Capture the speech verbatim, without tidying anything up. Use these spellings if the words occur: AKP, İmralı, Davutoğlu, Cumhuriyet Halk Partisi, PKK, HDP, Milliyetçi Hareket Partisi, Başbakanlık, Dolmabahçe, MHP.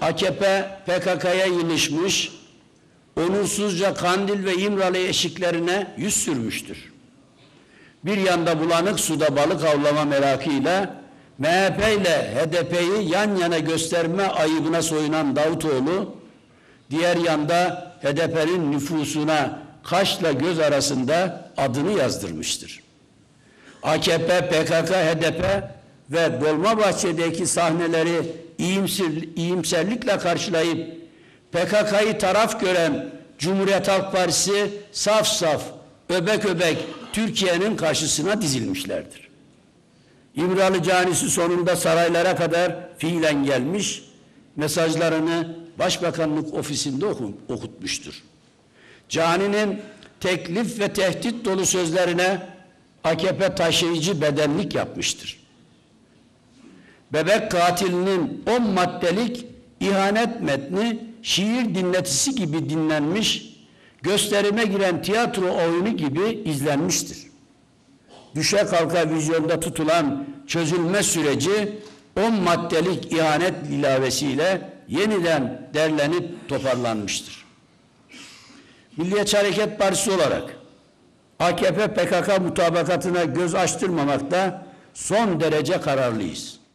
A K P P K K'ya ilişmiş, onursuzca Kandil ve İmralı eşiklerine yüz sürmüştür. Bir yanda bulanık suda balık avlama merakıyla M H P ile H D P'yi yan yana gösterme ayıbına soyunan Davutoğlu, diğer yanda H D P'nin nüfusuna kaşla göz arasında adını yazdırmıştır. A K P, P K K, H D P ve Dolmabahçe'deki sahneleri iyimserlikle karşılayıp P K K'yı taraf gören Cumhuriyet Halk Partisi saf saf, öbek öbek Türkiye'nin karşısına dizilmişlerdir. İmralı canisi sonunda saraylara kadar fiilen gelmiş, mesajlarını Başbakanlık ofisinde okutmuştur. Caninin teklif ve tehdit dolu sözlerine A K P taşıyıcı bedenlik yapmıştır. Bebek katilinin on maddelik ihanet metni şiir dinletisi gibi dinlenmiş, gösterime giren tiyatro oyunu gibi izlenmiştir. Düşe kalka vizyonda tutulan çözülme süreci on maddelik ihanet ilavesiyle yeniden derlenip toparlanmıştır. Milliyetçi Hareket Partisi olarak A K P P K K mutabakatına göz açtırmamakta son derece kararlıyız.